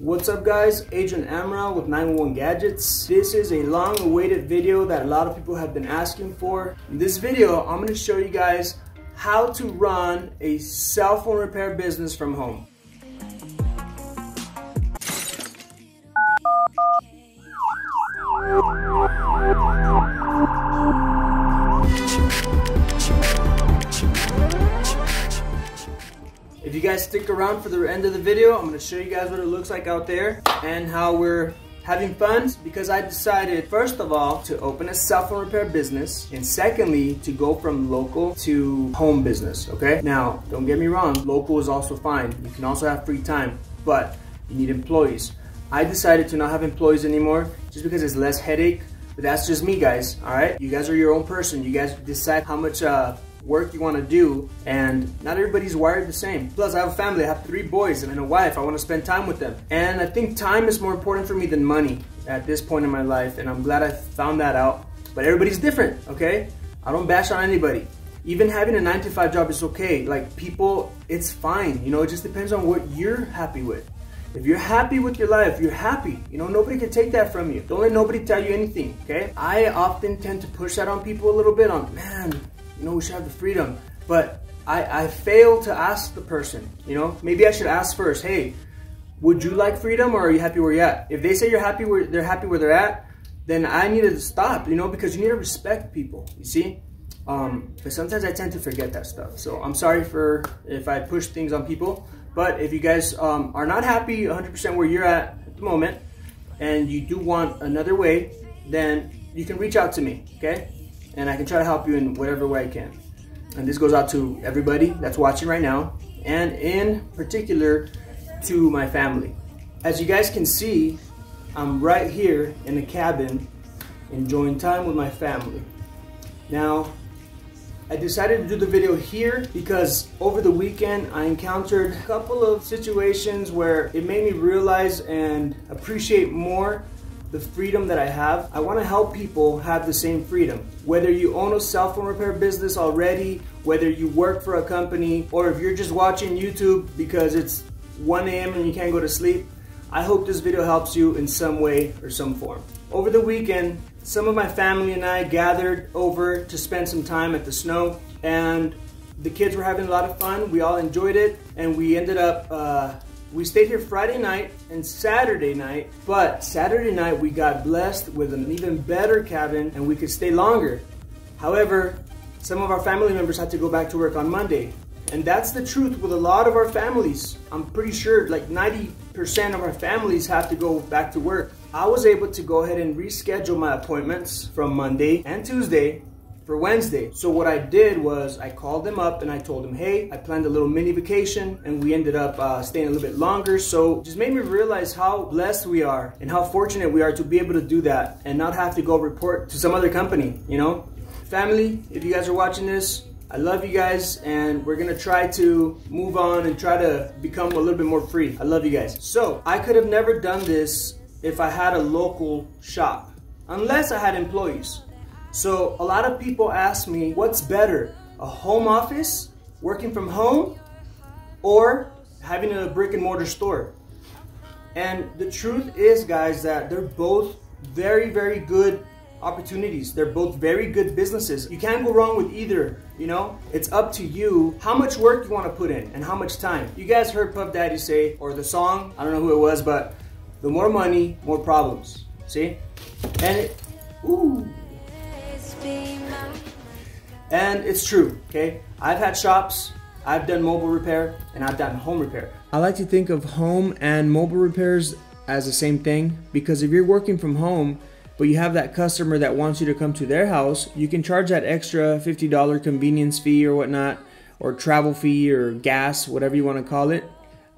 What's up guys, Adrian Amaral with 911 Gadgets. This is a long awaited video that a lot of people have been asking for. In this video, I'm gonna show you guys how to run a cell phone repair business from home. If you guys stick around for the end of the video, I'm going to show you guys what it looks like out there and how we're having fun because I decided, first of all, to open a cell phone repair business, and secondly, to go from local to home business, okay? Now, don't get me wrong, local is also fine. You can also have free time, but you need employees. I decided to not have employees anymore just because it's less headache, but that's just me, guys, all right? You guys are your own person. You guys decide how much work you want to do, and not everybody's wired the same. Plus, I have a family. I have 3 boys and a wife. I want to spend time with them. And I think time is more important for me than money at this point in my life, and I'm glad I found that out. But everybody's different, okay? I don't bash on anybody. Even having a 9-to-5 job is okay. Like, people, it's fine. You know, it just depends on what you're happy with. If you're happy with your life, you're happy. You know, nobody can take that from you. Don't let nobody tell you anything, okay? I often tend to push that on people a little bit on, man, you know, we should have the freedom, but I fail to ask the person, you know? Maybe I should ask first, hey, would you like freedom, or are you happy where you're at? If they say you're happy where they're at, then I need to stop, you know, because you need to respect people, you see? But sometimes I tend to forget that stuff. So I'm sorry for if I push things on people, but if you guys are not happy 100% where you're at the moment, and you do want another way, then you can reach out to me, okay? And I can try to help you in whatever way I can. And this goes out to everybody that's watching right now, and in particular to my family. As you guys can see, I'm right here in the cabin enjoying time with my family. Now, I decided to do the video here because over the weekend I encountered a couple of situations where it made me realize and appreciate more the freedom that I have. I want to help people have the same freedom. Whether you own a cell phone repair business already, whether you work for a company, or if you're just watching YouTube because it's 1 a.m. and you can't go to sleep, I hope this video helps you in some way or some form. Over the weekend, some of my family and I gathered over to spend some time at the snow, and the kids were having a lot of fun. We all enjoyed it, and we ended up we stayed here Friday night and Saturday night, but Saturday night we got blessed with an even better cabin and we could stay longer. However, some of our family members had to go back to work on Monday. And that's the truth with a lot of our families. I'm pretty sure like 90% of our families have to go back to work. I was able to go ahead and reschedule my appointments from Monday and Tuesday for Wednesday. So what I did was I called them up and I told them, hey, I planned a little mini vacation, and we ended up staying a little bit longer. So it just made me realize how blessed we are and how fortunate we are to be able to do that and not have to go report to some other company, you know? Family, if you guys are watching this, I love you guys, and we're gonna try to move on and try to become a little bit more free. I love you guys. So I could have never done this if I had a local shop, unless I had employees. So a lot of people ask me, what's better, a home office, working from home, or having a brick and mortar store? And the truth is, guys, that they're both very, very good opportunities. They're both very good businesses. You can't go wrong with either, you know? It's up to you how much work you want to put in and how much time. You guys heard Puff Daddy say, or the song, I don't know who it was, but the more money, more problems, see? And it, ooh. And it's true, okay? I've had shops, I've done mobile repair, and I've done home repair. I like to think of home and mobile repairs as the same thing, because if you're working from home, but you have that customer that wants you to come to their house, you can charge that extra $50 convenience fee or whatnot, or travel fee or gas, whatever you want to call it.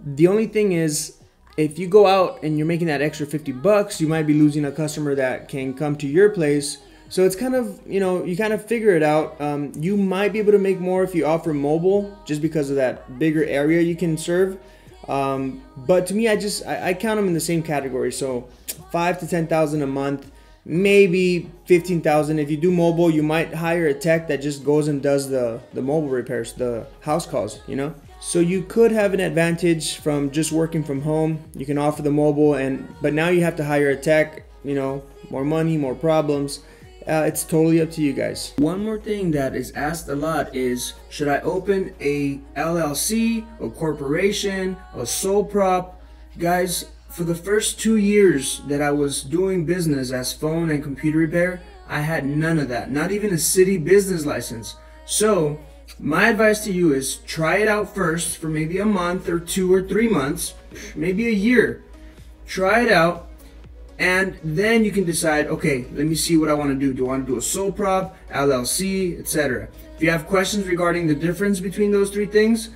The only thing is, if you go out and you're making that extra $50, you might be losing a customer that can come to your place. So it's kind of, you know, you kind of figure it out. You might be able to make more if you offer mobile, just because of that bigger area you can serve. But to me, I count them in the same category. So 5,000 to 10,000 a month, maybe 15,000. If you do mobile, you might hire a tech that just goes and does the mobile repairs, the house calls, you know? So you could have an advantage from just working from home. You can offer the mobile, but now you have to hire a tech, you know, more money, more problems. It's totally up to you guys. One more thing that is asked a lot is, should I open a LLC, a corporation, a sole prop? Guys, for the first 2 years that I was doing business as phone and computer repair, I had none of that, not even a city business license. So my advice to you is try it out first for maybe a month or 2 or 3 months, maybe a year. Try it out, and then you can decide, okay, let me see what I want to do. Do I want to do a sole prop, LLC, etc.? If you have questions regarding the difference between those three things,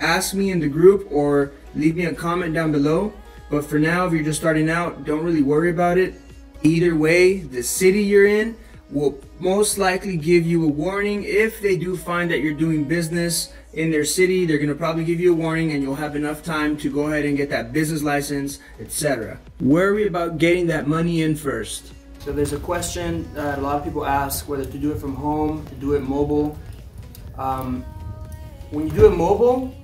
ask me in the group or leave me a comment down below. But for now, if you're just starting out, don't really worry about it. Either way, the city you're in will most likely give you a warning. If they do find that you're doing business in their city, they're gonna probably give you a warning, and you'll have enough time to go ahead and get that business license, etc. Worry about getting that money in first. So there's a question that a lot of people ask, whether to do it from home, to do it mobile. When you do it mobile,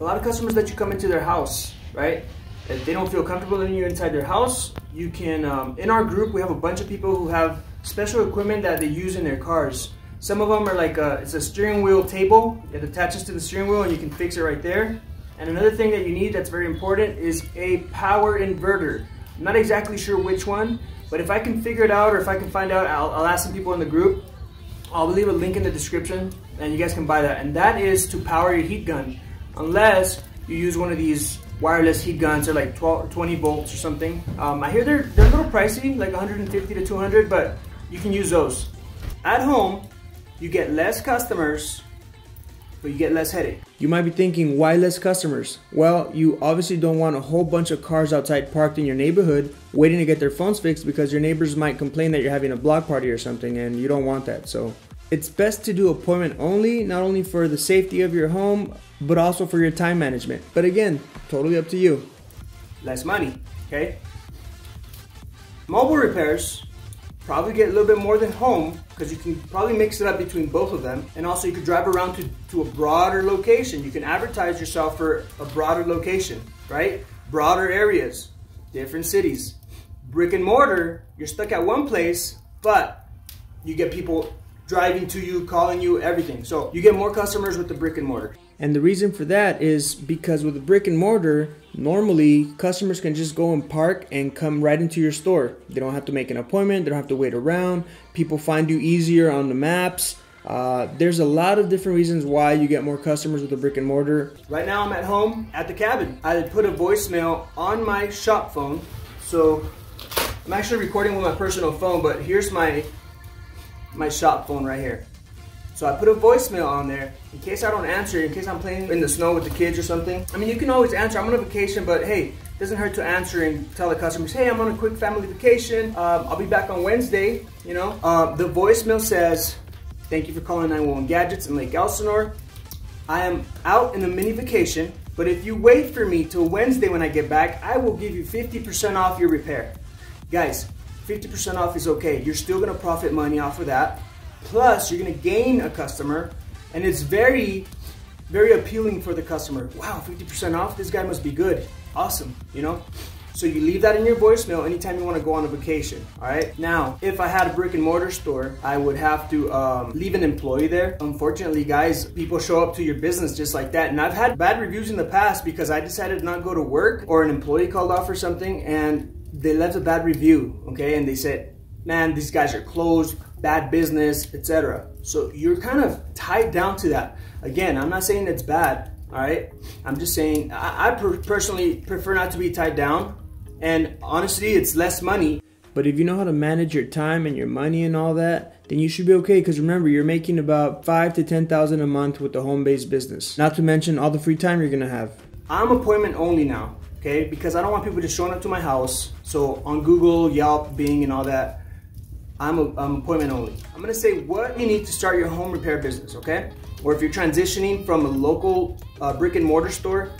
a lot of customers let you come into their house, right? If they don't feel comfortable letting you inside their house, you can, in our group, we have a bunch of people who have special equipment that they use in their cars. Some of them are like it's a steering wheel table. It attaches to the steering wheel and you can fix it right there. And another thing that you need that's very important is a power inverter. I'm not exactly sure which one, but if I can figure it out, or if I can find out, I'll ask some people in the group. I'll leave a link in the description and you guys can buy that. And that is to power your heat gun, unless you use one of these wireless heat guns are like 20 volts or something. I hear they're a little pricey, like 150 to 200, but you can use those. At home, you get less customers, but you get less headache. You might be thinking, why less customers? Well, you obviously don't want a whole bunch of cars outside parked in your neighborhood waiting to get their phones fixed, because your neighbors might complain that you're having a block party or something, and you don't want that. So it's best to do appointment only, not only for the safety of your home, but also for your time management. But again, totally up to you. Less money, okay? Mobile repairs probably get a little bit more than home, because you can probably mix it up between both of them. And also you could drive around to a broader location. You can advertise yourself for a broader location, right? Broader areas, different cities. Brick and mortar, you're stuck at one place, but you get people driving to you, calling you, everything. So you get more customers with the brick and mortar. And the reason for that is because with the brick and mortar, normally customers can just go and park and come right into your store. They don't have to make an appointment. They don't have to wait around. People find you easier on the maps. There's a lot of different reasons why you get more customers with the brick and mortar. Right now I'm at home at the cabin. I put a voicemail on my shop phone. So I'm actually recording with my personal phone, but here's my shop phone right here. So I put a voicemail on there in case I don't answer, in case I'm playing in the snow with the kids or something. I mean, you can always answer. I'm on a vacation, but hey, it doesn't hurt to answer and tell the customers, hey, I'm on a quick family vacation. I'll be back on Wednesday, you know. The voicemail says, thank you for calling 911 Gadgets in Lake Elsinore. I am out in a mini vacation, but if you wait for me till Wednesday when I get back, I will give you 50% off your repair. Guys, 50% off is okay. You're still gonna profit money off of that. Plus, you're gonna gain a customer, and it's very, very appealing for the customer. Wow, 50% off, this guy must be good. Awesome, you know? So you leave that in your voicemail anytime you wanna go on a vacation, all right? Now, if I had a brick and mortar store, I would have to leave an employee there. Unfortunately, guys, people show up to your business just like that, and I've had bad reviews in the past because I decided to not go to work, or an employee called off or something, and they left a bad review, okay? And they said, man, these guys are closed, bad business, etc. So you're kind of tied down to that. Again, I'm not saying it's bad, all right? I'm just saying I personally prefer not to be tied down, and honestly, it's less money. But if you know how to manage your time and your money and all that, then you should be okay, because remember, you're making about $5,000 to $10,000 a month with the home-based business, not to mention all the free time you're gonna have. I'm appointment only now, okay? Because I don't want people just showing up to my house. So on Google, Yelp, Bing, and all that, I'm appointment only. I'm gonna say what you need to start your home repair business, okay? Or if you're transitioning from a local brick and mortar store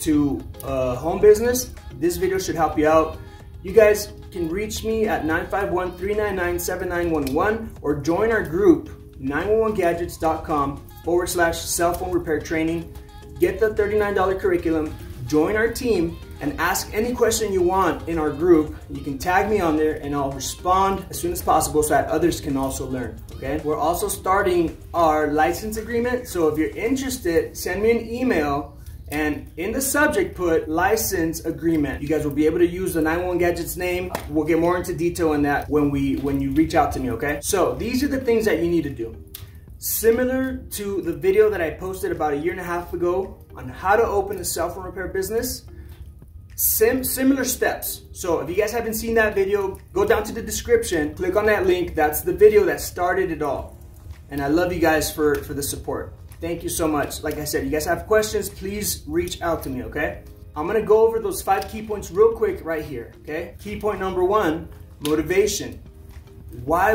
to a home business, this video should help you out. You guys can reach me at 951-399-7911 or join our group, 911gadgets.com/cellphone repair training. get the $39 curriculum, join our team, and ask any question you want in our group. You can tag me on there and I'll respond as soon as possible so that others can also learn, okay? We're also starting our license agreement, so if you're interested, send me an email and in the subject put license agreement. You guys will be able to use the 911 Gadgets name. We'll get more into detail in that when you reach out to me, okay? So these are the things that you need to do. Similar to the video that I posted about 1.5 years ago on how to open a cell phone repair business, similar steps. So if you guys haven't seen that video, go down to the description, click on that link. That's the video that started it all. And I love you guys for the support. Thank you so much. Like I said, you guys have questions, please reach out to me, okay? I'm gonna go over those 5 key points real quick right here, okay? Key point number 1, motivation. Why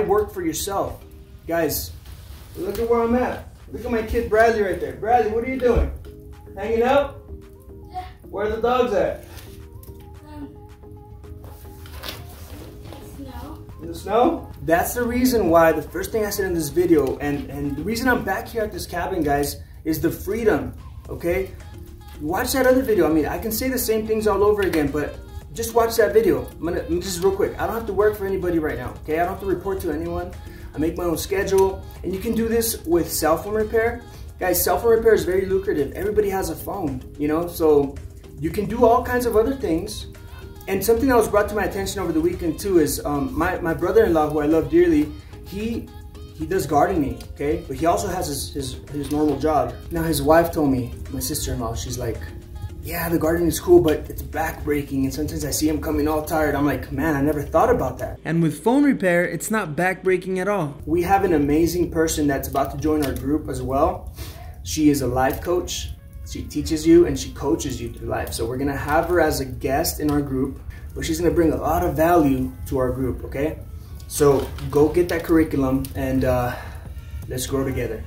work for yourself? Guys, look at where I'm at. Look at my kid Bradley right there. Bradley, what are you doing? Hanging out? Yeah. Where are the dogs at? Snow. In the snow? That's the reason why the first thing I said in this video, and the reason I'm back here at this cabin, guys, is the freedom, okay? Watch that other video. I mean, I can say the same things all over again, but just watch that video. I'm just real quick. I don't have to work for anybody right now, okay? I don't have to report to anyone. I make my own schedule, and you can do this with cell phone repair. Guys, cell phone repair is very lucrative. Everybody has a phone, you know, so you can do all kinds of other things. And something that was brought to my attention over the weekend too is my brother-in-law, who I love dearly, he does gardening, okay? But he also has his normal job. Now his wife told me, my sister-in-law, she's like, yeah, the gardening is cool, but it's backbreaking, and sometimes I see him coming all tired. I'm like, man, I never thought about that. And with phone repair, it's not backbreaking at all. We have an amazing person that's about to join our group as well. She is a life coach. She teaches you and she coaches you through life. So we're gonna have her as a guest in our group, but she's gonna bring a lot of value to our group, okay? So go get that curriculum and let's grow together.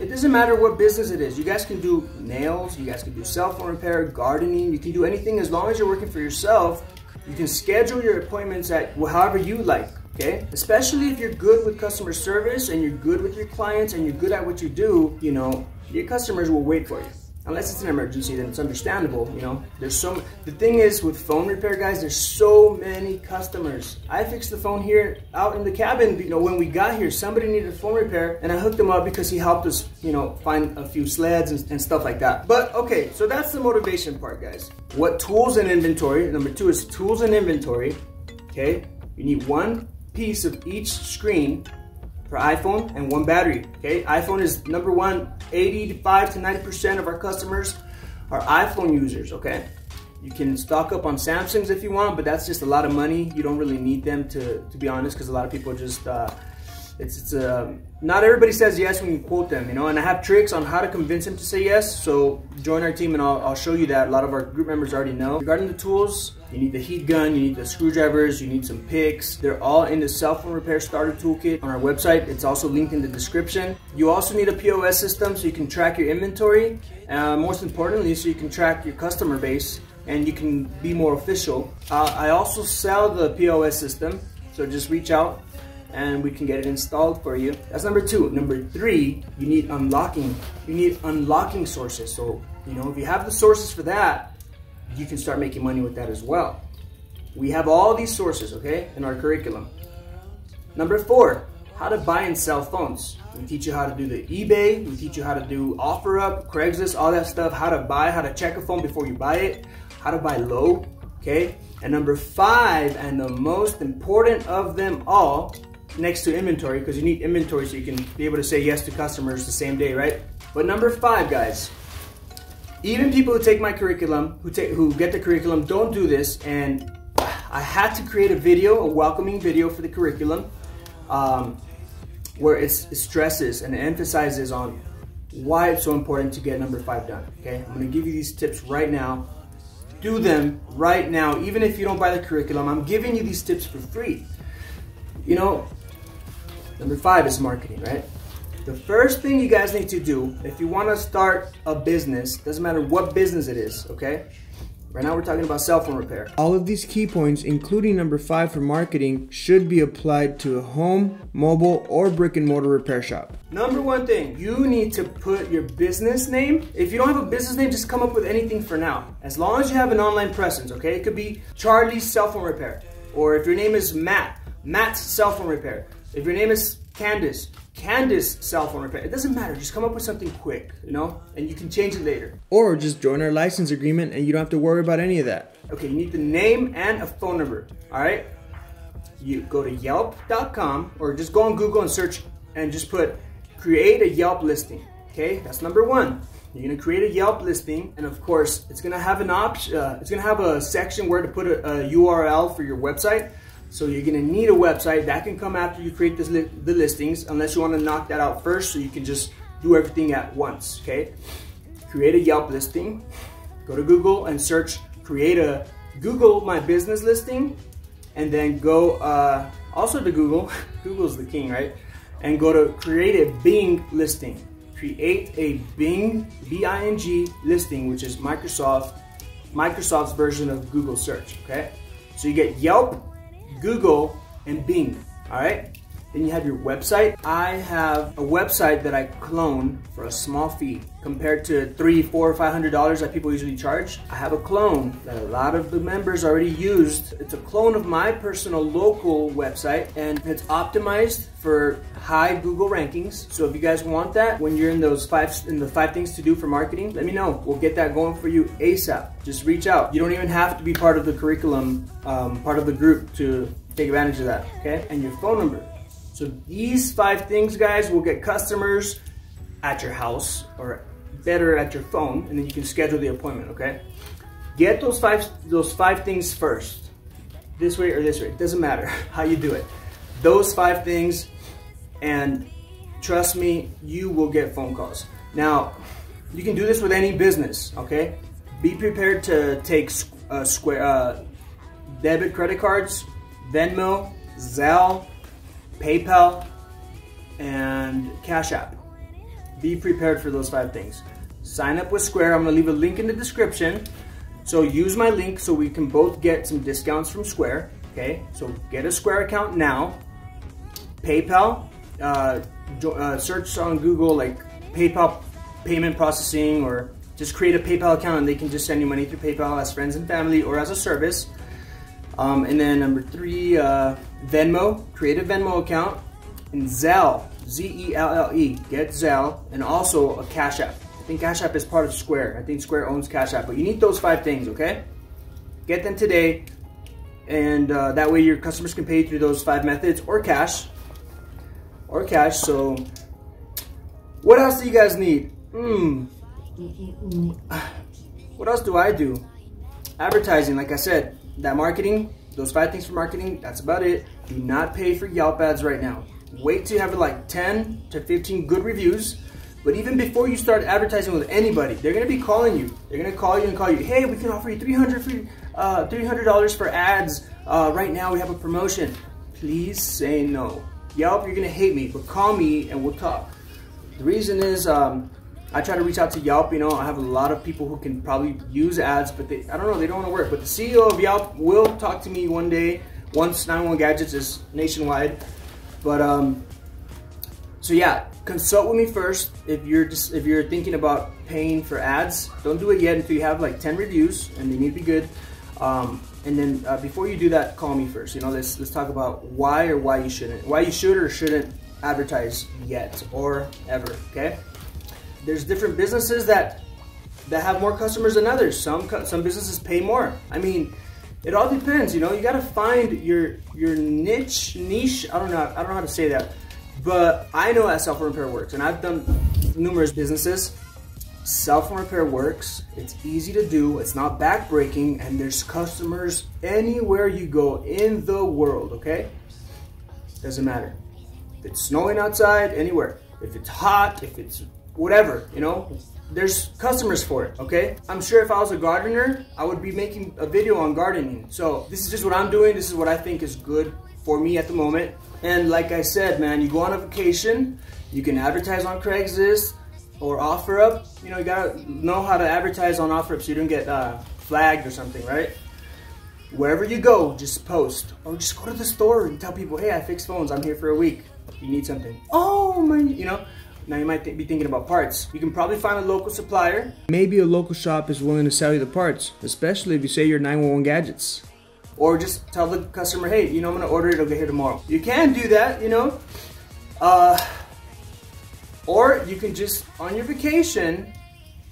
It doesn't matter what business it is. You guys can do nails, you guys can do cell phone repair, gardening, you can do anything as long as you're working for yourself. You can schedule your appointments at however you like, okay? Especially if you're good with customer service and you're good with your clients and you're good at what you do, you know, your customers will wait for you. Unless it's an emergency, then it's understandable, you know? The thing is with phone repair, guys, there's so many customers. I fixed the phone here out in the cabin, you know, when we got here, somebody needed a phone repair and I hooked him up because he helped us, you know, find a few sleds and stuff like that. But okay, so that's the motivation part, guys. What tools and inventory, number 2 is tools and inventory, okay? You need 1 piece of each screen for iPhone and 1 battery, okay? iPhone is number 1. 85% to 90% of our customers are iPhone users, okay? You can stock up on Samsungs if you want, but that's just a lot of money. You don't really need them, to be honest, because a lot of people just, not everybody says yes when you quote them, you know? And I have tricks on how to convince them to say yes, so join our team and I'll show you that. A lot of our group members already know. Regarding the tools, you need the heat gun, you need the screwdrivers, you need some picks. They're all in the cell phone repair starter toolkit on our website. It's also linked in the description. You also need a POS system so you can track your inventory. Most importantly, so you can track your customer base and you can be more official. I also sell the POS system, so just reach out and we can get it installed for you. That's number 2. Number 3, you need unlocking. You need unlocking sources. So, you know, if you have the sources for that, you can start making money with that as well. We have all these sources, okay, in our curriculum. Number 4, how to buy and sell phones. We teach you how to do the eBay, we teach you how to do OfferUp, Craigslist, all that stuff, how to buy, how to check a phone before you buy it, how to buy low, okay? And number 5, and the most important of them all, next to inventory, because you need inventory so you can be able to say yes to customers the same day, right? But number 5, guys, even people who take my curriculum, who get the curriculum, don't do this, and I had to create a video, a welcoming video for the curriculum, where it stresses and emphasizes on why it's so important to get number 5 done, okay? I'm gonna give you these tips right now. Do them right now, even if you don't buy the curriculum. I'm giving you these tips for free. You know, number 5 is marketing, right? The first thing you guys need to do if you want to start a business, doesn't matter what business it is, okay? Right now we're talking about cell phone repair. All of these key points, including number 5 for marketing, should be applied to a home, mobile, or brick and mortar repair shop. Number 1 thing, you need to put your business name. If you don't have a business name, just come up with anything for now. As long as you have an online presence, okay? It could be Charlie's Cell Phone Repair. Or if your name is Matt, Matt's Cell Phone Repair. If your name is Candace, Candace Cell Phone Repair. It doesn't matter, just come up with something quick, you know? And you can change it later. Or just join our license agreement and you don't have to worry about any of that. Okay, you need the name and a phone number, all right? You go to Yelp.com or just go on Google and search and just put create a Yelp listing, okay? That's number 1. You're gonna create a Yelp listing, and of course, it's gonna have an option, it's gonna have a section where to put a URL for your website. So you're gonna need a website that can come after you create this the listings, unless you wanna knock that out first so you can just do everything at once, okay? Create a Yelp listing, go to Google and search, create a Google My Business listing, and then go also to Google, Google's the king, right? And go to create a Bing listing. Create a Bing, B-I-N-G listing, which is Microsoft's version of Google search, okay? So you get Yelp, Google, and Bing, all right? Then you have your website. I have a website that I clone for a small fee compared to $300, $400, or $500 that people usually charge. I have a clone that a lot of the members already used. It's a clone of my personal local website, and it's optimized for high Google rankings. So if you guys want that, when you're in those five things to do for marketing, let me know. We'll get that going for you ASAP. Just reach out. You don't even have to be part of the curriculum, part of the group to take advantage of that, okay? And your phone number. So these 5 things, guys, will get customers at your house, or better at your phone, and then you can schedule the appointment, okay? Get those five things first. This way or this way, it doesn't matter how you do it. Those 5 things, and trust me, you will get phone calls. Now, you can do this with any business, okay? Be prepared to take Square, debit credit cards, Venmo, Zelle, PayPal, and Cash App. Be prepared for those 5 things. Sign up with Square. I'm gonna leave a link in the description. So use my link so we can both get some discounts from Square, okay? So get a Square account now. PayPal, search on Google like PayPal payment processing, or just create a PayPal account and they can just send you money through PayPal as friends and family or as a service. And then number 3, Venmo, create a Venmo account, and Zelle, Z-E-L-L-E, get Zelle, and also a Cash App. I think Cash App is part of Square. I think Square owns Cash App, but you need those 5 things, okay? Get them today, and that way your customers can pay through those 5 methods, or cash, so what else do you guys need? What else do I do? Advertising, like I said. That marketing, those 5 things for marketing, that's about it. Do not pay for Yelp ads right now. Wait till you have like 10 to 15 good reviews. But even before you start advertising with anybody, they're gonna be calling you. They're gonna call you and call you, hey, we can offer you $300 for ads. Right now we have a promotion. Please say no. Yelp, you're gonna hate me, but call me and we'll talk. The reason is, I try to reach out to Yelp, you know, I have a lot of people who can probably use ads, but they, I don't know, they don't want to work. But the CEO of Yelp will talk to me one day, once 911 Gadgets is nationwide. But, so yeah, consult with me first if you're just, if you're thinking about paying for ads. Don't do it yet until you have like 10 reviews, and they need to be good. And then before you do that, call me first. You know, let's talk about why you should or shouldn't advertise yet or ever, okay? There's different businesses that have more customers than others. Some businesses pay more. I mean, it all depends, you know. You gotta find your niche. I don't know how to say that, but I know that cell phone repair works, and I've done numerous businesses. Cell phone repair works. It's easy to do. It's not backbreaking, and there's customers anywhere you go in the world. Okay, doesn't matter. If it's snowing outside, anywhere. If it's hot, if it's whatever, you know, there's customers for it, okay? I'm sure if I was a gardener, I would be making a video on gardening. So this is just what I'm doing. This is what I think is good for me at the moment. And like I said, man, you go on a vacation, you can advertise on Craigslist or OfferUp. You know, you gotta know how to advertise on OfferUp so you don't get flagged or something, right? Wherever you go, just post. Or just go to the store and tell people, hey, I fixed phones. I'm here for a week. You need something. Oh, my, you know. Now you might be thinking about parts. You can probably find a local supplier. Maybe a local shop is willing to sell you the parts, especially if you say you're 911 Gadgets. Or just tell the customer, hey, you know, I'm gonna order it, it'll get here tomorrow. You can do that, you know. Or you can just, on your vacation,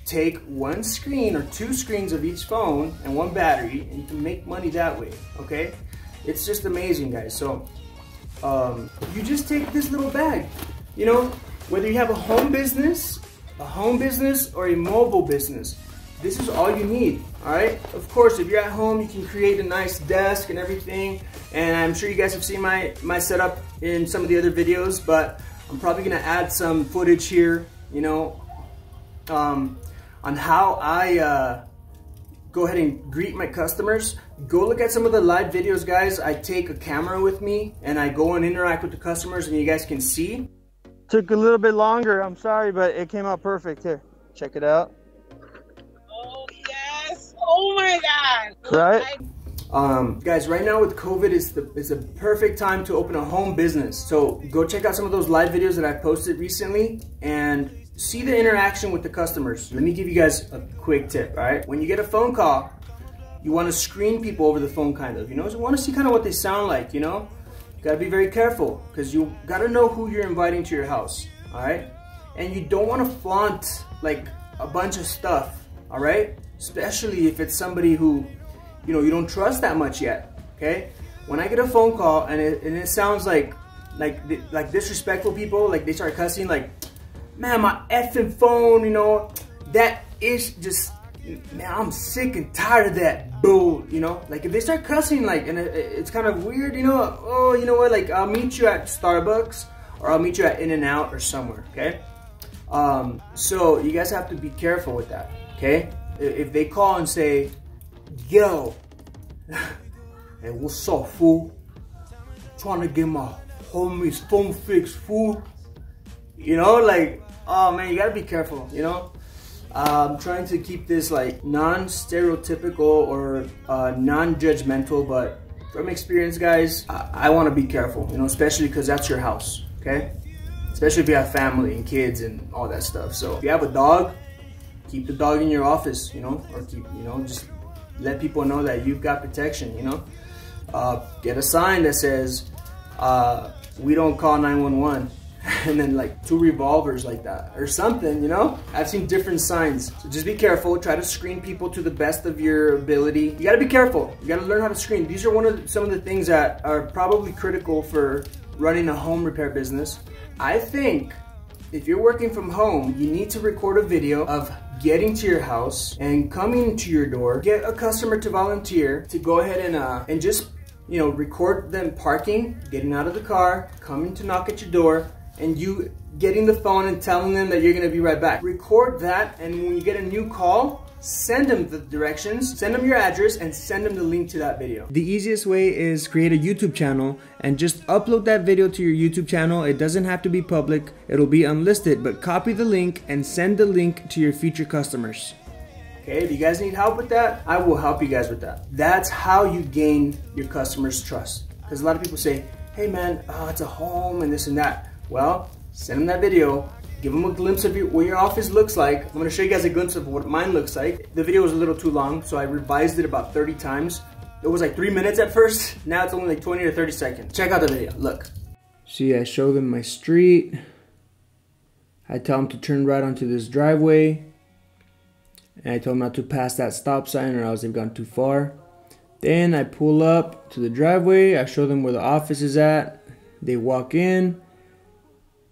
take one screen or two screens of each phone and one battery, and you can make money that way, okay? It's just amazing, guys. So, you just take this little bag, you know. Whether you have a home business, or a mobile business, this is all you need, all right? Of course, if you're at home, you can create a nice desk and everything, and I'm sure you guys have seen my setup in some of the other videos, but I'm probably gonna add some footage here, you know, on how I go ahead and greet my customers. Go look at some of the live videos, guys. I take a camera with me, and I go and interact with the customers, and you guys can see. Took a little bit longer, I'm sorry, but it came out perfect. Here, check it out. Oh, yes. Oh, my God. Right? Guys, right now with COVID, it's a perfect time to open a home business. So go check out some of those live videos that I posted recently and see the interaction with the customers. Let me give you guys a quick tip, all right? When you get a phone call, you want to screen people over the phone, kind of. You know, so you want to see kind of what they sound like, you know? Gotta be very careful, because you gotta know who you're inviting to your house, all right? And you don't wanna flaunt like a bunch of stuff, all right? Especially if it's somebody who, you know, you don't trust that much yet, okay? When I get a phone call and it sounds like disrespectful people, like they start cussing, like, man, my effing phone, you know, that is just, man, I'm sick and tired of that bull, you know? Like, if they start cussing, like, and it's kind of weird, you know? Oh, you know what? Like, I'll meet you at Starbucks, or I'll meet you at In-N-Out or somewhere, okay? So, you guys have to be careful with that, okay? If they call and say, yo, hey, what's up, fool? I'm trying to get my homie's phone fixed, fool. You know, like, oh, man, you gotta be careful, you know? I'm trying to keep this like non-stereotypical or non-judgmental, but from experience, guys, I want to be careful, you know, especially because that's your house, okay? Especially if you have family and kids and all that stuff. So if you have a dog, keep the dog in your office, you know, or keep, you know, just let people know that you've got protection, you know? Get a sign that says, we don't call 911. And then like two revolvers like that or something, you know? I've seen different signs. So just be careful. Try to screen people to the best of your ability. You gotta be careful. You gotta learn how to screen. These are some of the things that are probably critical for running a home repair business. I think if you're working from home, you need to record a video of getting to your house and coming to your door. Get a customer to volunteer to go ahead and just, you know, record them parking, getting out of the car, coming to knock at your door, and you getting the phone and telling them that you're gonna be right back. Record that, and when you get a new call, send them the directions, send them your address, and send them the link to that video. The easiest way is create a YouTube channel and just upload that video to your YouTube channel. It doesn't have to be public, it'll be unlisted, but copy the link and send the link to your future customers. Okay, if you guys need help with that, I will help you guys with that. That's how you gain your customers' trust. Because a lot of people say, hey man, oh, it's a home and this and that. Well, send them that video, give them a glimpse of what your office looks like. I'm gonna show you guys a glimpse of what mine looks like. The video was a little too long, so I revised it about 30 times. It was like 3 minutes at first, now it's only like 20 to 30 seconds. Check out the video, look. See, I show them my street. I tell them to turn right onto this driveway. And I tell them not to pass that stop sign or else they've gone too far. Then I pull up to the driveway, I show them where the office is at. They walk in.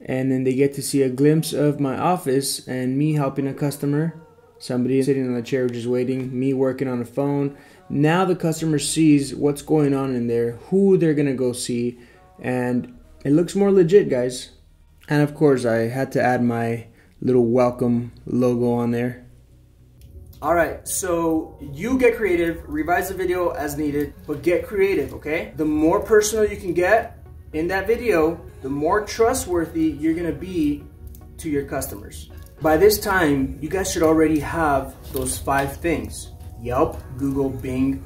And then they get to see a glimpse of my office and me helping a customer. Somebody sitting on a chair just waiting, me working on a phone. Now the customer sees what's going on in there, who they're gonna go see, and it looks more legit, guys. And of course, I had to add my little welcome logo on there. All right, so you get creative, revise the video as needed, but get creative, okay? The more personal you can get in that video, the more trustworthy you're gonna be to your customers. By this time, you guys should already have those 5 things, Yelp, Google, Bing,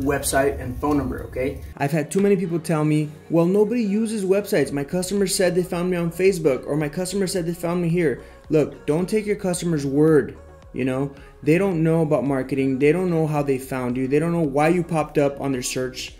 website, and phone number, okay? I've had too many people tell me, well, nobody uses websites. My customer said they found me on Facebook, or my customer said they found me here. Look, don't take your customer's word, you know? They don't know about marketing. They don't know how they found you. They don't know why you popped up on their search.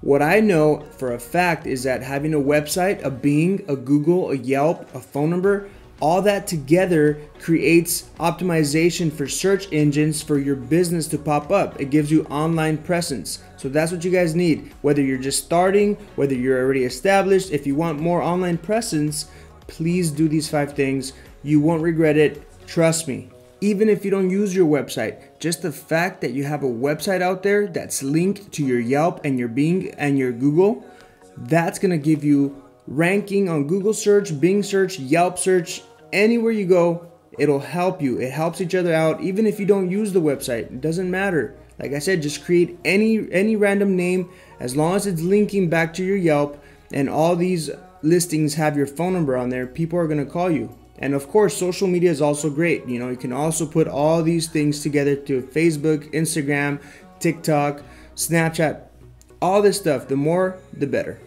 What I know for a fact is that having a website, a Bing, a Google, a Yelp, a phone number, all that together creates optimization for search engines for your business to pop up. It gives you online presence. So that's what you guys need. Whether you're just starting, whether you're already established, if you want more online presence, please do these 5 things. You won't regret it, trust me. Even if you don't use your website, just the fact that you have a website out there that's linked to your Yelp and your Bing and your Google, that's gonna give you ranking on Google search, Bing search, Yelp search, anywhere you go, it'll help you. It helps each other out, even if you don't use the website. It doesn't matter. Like I said, just create any random name as long as it's linking back to your Yelp, and all these listings have your phone number on there. People are gonna call you. And of course, social media is also great. You know, you can also put all these things together to Facebook, Instagram, TikTok, Snapchat, all this stuff. The more, the better.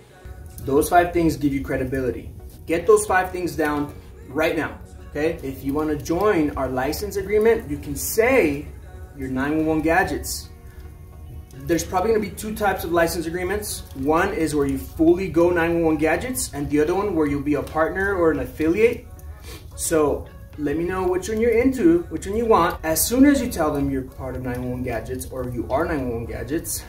Those 5 things give you credibility. Get those 5 things down right now, okay? If you want to join our license agreement, you can say your 911 Gadgets. There's probably going to be 2 types of license agreements. One is where you fully go 911 Gadgets, and the other one where you'll be a partner or an affiliate. So let me know which one you're into, which one you want. As soon as you tell them you're part of 911 Gadgets or you are 911 Gadgets,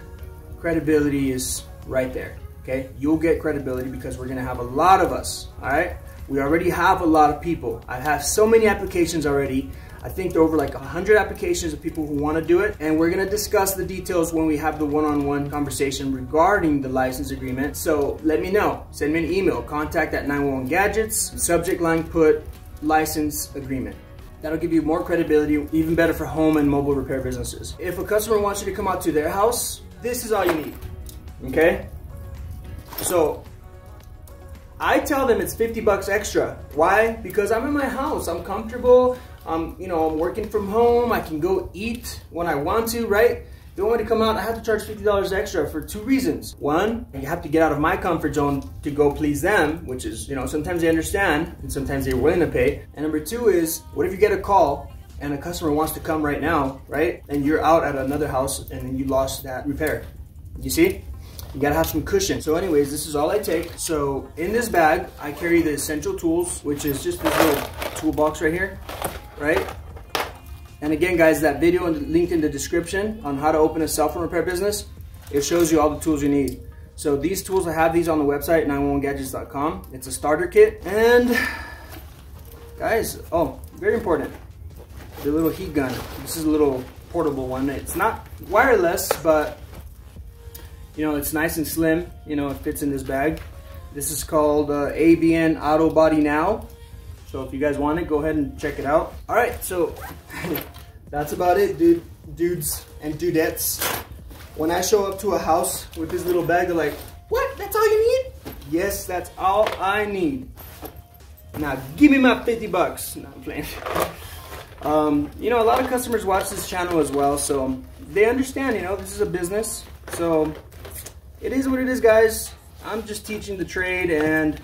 credibility is right there, okay? You'll get credibility because we're going to have a lot of us, all right? We already have a lot of people. I have so many applications already. I think there are over like 100 applications of people who want to do it. And we're going to discuss the details when we have the one-on-one conversation regarding the license agreement. So let me know. Send me an email. Contact at 911 Gadgets. Subject line put license agreement. That'll give you more credibility, even better for home and mobile repair businesses. If a customer wants you to come out to their house, this is all you need, okay? So I tell them it's 50 bucks extra. Why? Because I'm in my house, I'm comfortable, you know, I'm working from home, I can go eat when I want to, right? They want me to come out, I have to charge $50 extra for 2 reasons. One, I have to get out of my comfort zone to go please them, which is, you know, sometimes they understand and sometimes they're willing to pay. And number 2 is, what if you get a call and a customer wants to come right now, right? And you're out at another house and then you lost that repair, you see? You gotta have some cushion. So anyways, this is all I take. So in this bag, I carry the essential tools, which is just this little toolbox right here, right? And again, guys, that video linked in the description on how to open a cell phone repair business, it shows you all the tools you need. So these tools, I have these on the website, 911gadgets.com. It's a starter kit. And guys, oh, very important, the little heat gun. This is a little portable one. It's not wireless, but you know, it's nice and slim, you know, it fits in this bag. This is called ABN Auto Body Now. So if you guys want it, go ahead and check it out. All right, so that's about it, dudes and dudettes. When I show up to a house with this little bag, they're like, what, that's all you need? Yes, that's all I need. Now give me my 50 bucks. No, I'm playing. You know, a lot of customers watch this channel as well, so they understand, you know, this is a business. So it is what it is, guys. I'm just teaching the trade. And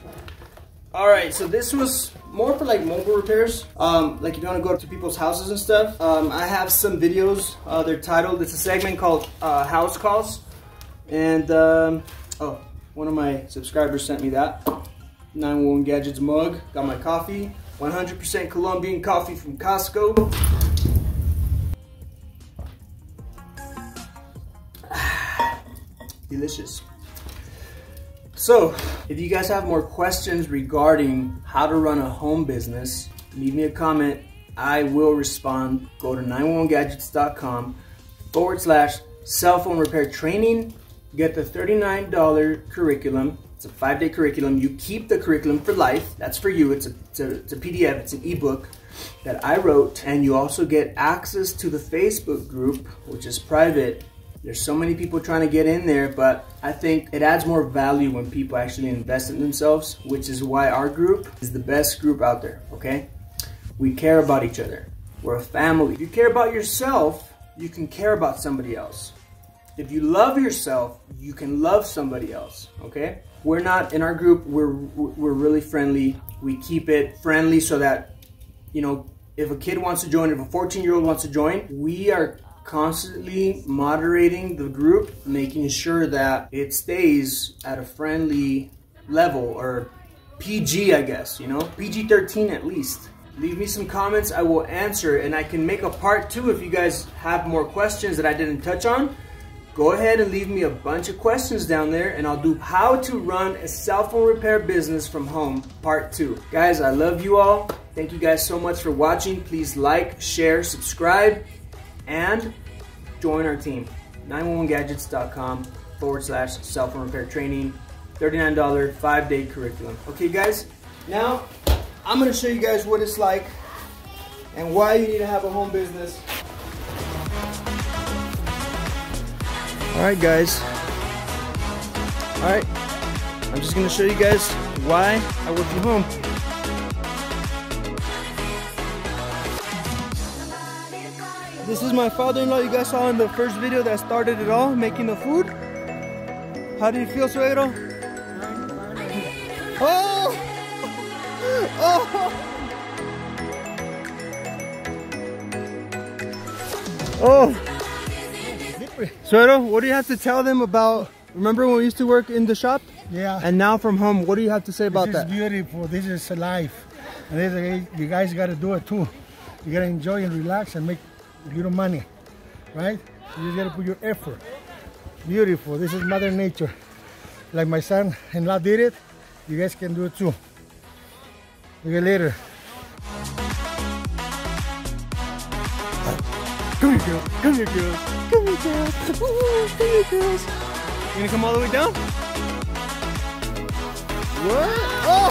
all right, so this was more for like mobile repairs. Like if you want to go to people's houses and stuff. I have some videos. They're titled, it's a segment called House Calls. And oh, one of my subscribers sent me that 911 Gadgets mug. Got my coffee, 100% Colombian coffee from Costco. Delicious. So if you guys have more questions regarding how to run a home business, leave me a comment. I will respond. Go to 911gadgets.com/cell phone repair training. Get the $39 curriculum. It's a 5-day curriculum. You keep the curriculum for life. That's for you. It's a PDF. It's an ebook that I wrote. And you also get access to the Facebook group, which is private. There's so many people trying to get in there, but I think it adds more value when people actually invest in themselves, which is why our group is the best group out there, okay? We care about each other. We're a family. If you care about yourself, you can care about somebody else. If you love yourself, you can love somebody else, okay? We're not, in our group, we're really friendly. We keep it friendly so that, you know, if a kid wants to join, if a 14-year-old wants to join, we are constantly moderating the group, making sure that it stays at a friendly level, or PG, I guess, you know? PG-13 at least. Leave me some comments, I will answer, and I can make a part 2 if you guys have more questions that I didn't touch on. Go ahead and leave me a bunch of questions down there, and I'll do how to run a cell phone repair business from home, part 2. Guys, I love you all. Thank you guys so much for watching. Please like, share, subscribe, and join our team. 911gadgets.com/cell phone repair training, $39 5-day curriculum. Okay guys, now I'm gonna show you guys what it's like and why you need to have a home business. Alright guys, alright, I'm just gonna show you guys why I work from home. This is my father-in-law you guys saw in the first video that started it all, making the food. How do you feel, suegro? Oh! Oh! Oh! Suegro, what do you have to tell them about, remember when we used to work in the shop? Yeah. And now from home, what do you have to say about that? This is beautiful, this is life. And this is, you guys gotta do it too. You gotta enjoy and relax and make little money, right? You just gotta put your effort. Beautiful. This is Mother Nature. Like my son-in-law did it, you guys can do it too. See you later. Come here, girls. Come here, girls. Come here, girls. Come here, girls. You gonna come all the way down? What? Oh!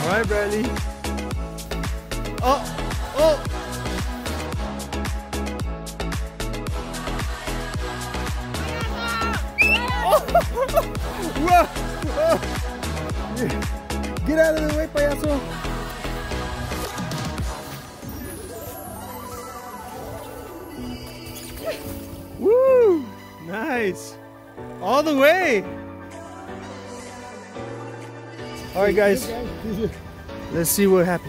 All right, Bradley. Oh, oh! Whoa! Oh. Get out of the way, payaso! Woo! Nice! All the way! Alright, guys. Let's see what happens.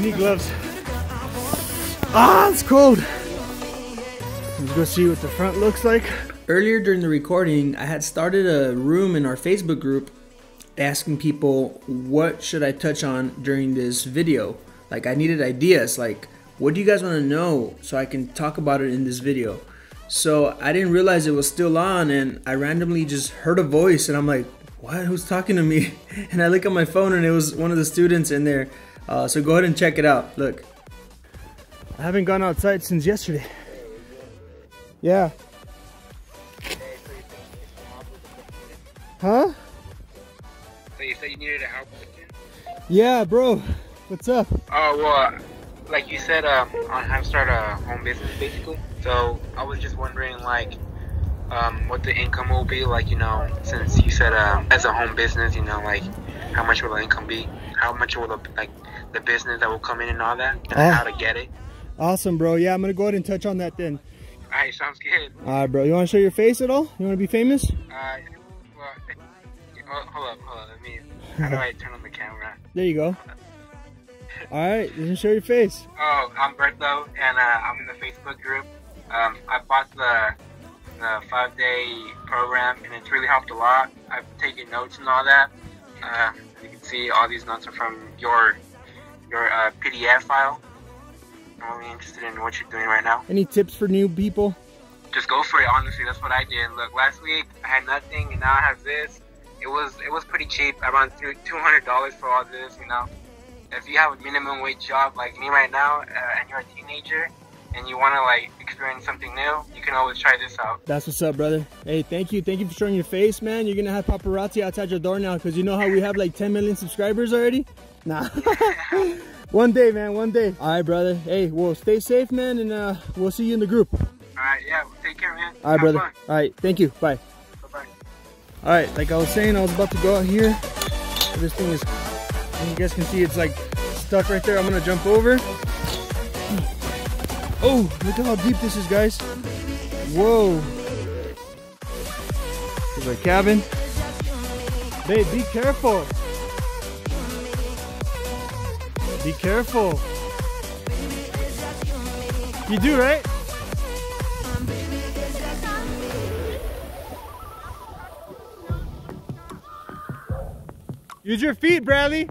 Need gloves. Ah, it's cold. Let's go see what the front looks like. Earlier during the recording, I had started a room in our Facebook group asking people what should I touch on during this video. Like, I needed ideas, like what do you guys want to know so I can talk about it in this video. So I didn't realize it was still on, and I randomly just heard a voice and I'm like, what, who's talking to me? And I look at my phone and it was one of the students in there. So go ahead and check it out. Look, I haven't gone outside since yesterday. Yeah. Huh? So you said you needed help? Yeah, bro. What's up? Oh, well, like you said, on how to start a home business, basically. So I was just wondering, like, what the income will be, like, you know, since you said as a home business, you know, like, how much will the income be? How much will the business that will come in and all that, and how to get it? Awesome, bro. Yeah, I'm gonna go ahead and touch on that then. All right, sounds good. All right, bro. You want to show your face at all? You want to be famous? Well, hold up. Let me. How do I turn on the camera? There you go. All right, you can show your face. Oh, I'm Berto, and I'm in the Facebook group. I bought the 5-day program, and it's really helped a lot. I've taken notes and all that. You can see all these notes are from your PDF file. I'm really interested in what you're doing right now. Any tips for new people? Just go for it, honestly. That's what I did. Look, last week I had nothing, and now I have this. It was pretty cheap, around $200 for all this, you know. If you have a minimum wage job like me right now, and you're a teenager, and you want to, like, experience something new, you can always try this out. That's what's up, brother. Hey, thank you for showing your face, man. You're gonna have paparazzi outside your door now, because you know how we have like 10 million subscribers already. Nah. One day, man, one day. All right, brother. Hey, well, stay safe, man, and we'll see you in the group. All right, yeah, take care, man. All right, brother. Fun. All right, thank you. Bye. Bye-bye. All right, like I was saying, I was about to go out here. This thing is, and you guys can see it's like stuck right there. I'm gonna jump over. Oh, look at how deep this is, guys. Whoa. There's our cabin. Babe, be careful. Be careful. You do, right? Use your feet, Bradley.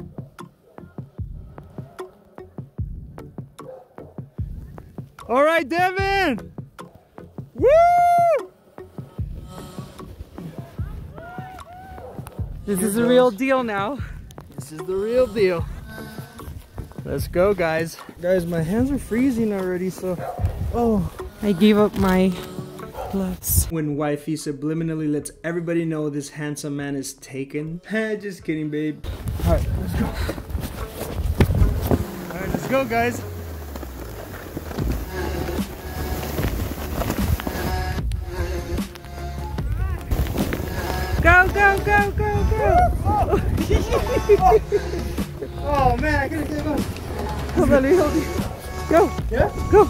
All right, Devin. Woo! This is the real deal now. This is the real deal. Let's go, guys. Guys, my hands are freezing already, so... Oh, I gave up my gloves. When wifey subliminally lets everybody know this handsome man is taken. Just kidding, babe. All right, let's go. All right, let's go, guys. Go, go, go, go, go! Oh, oh, oh. Oh man, I gotta get on. Hold on, hold on. Go! Yeah? Go!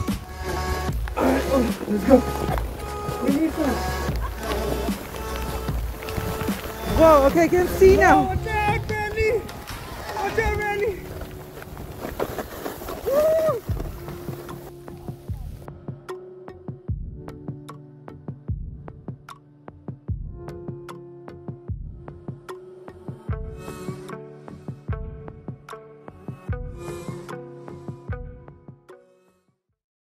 Alright, oh, let's go. We need one. Whoa, okay, I can see now.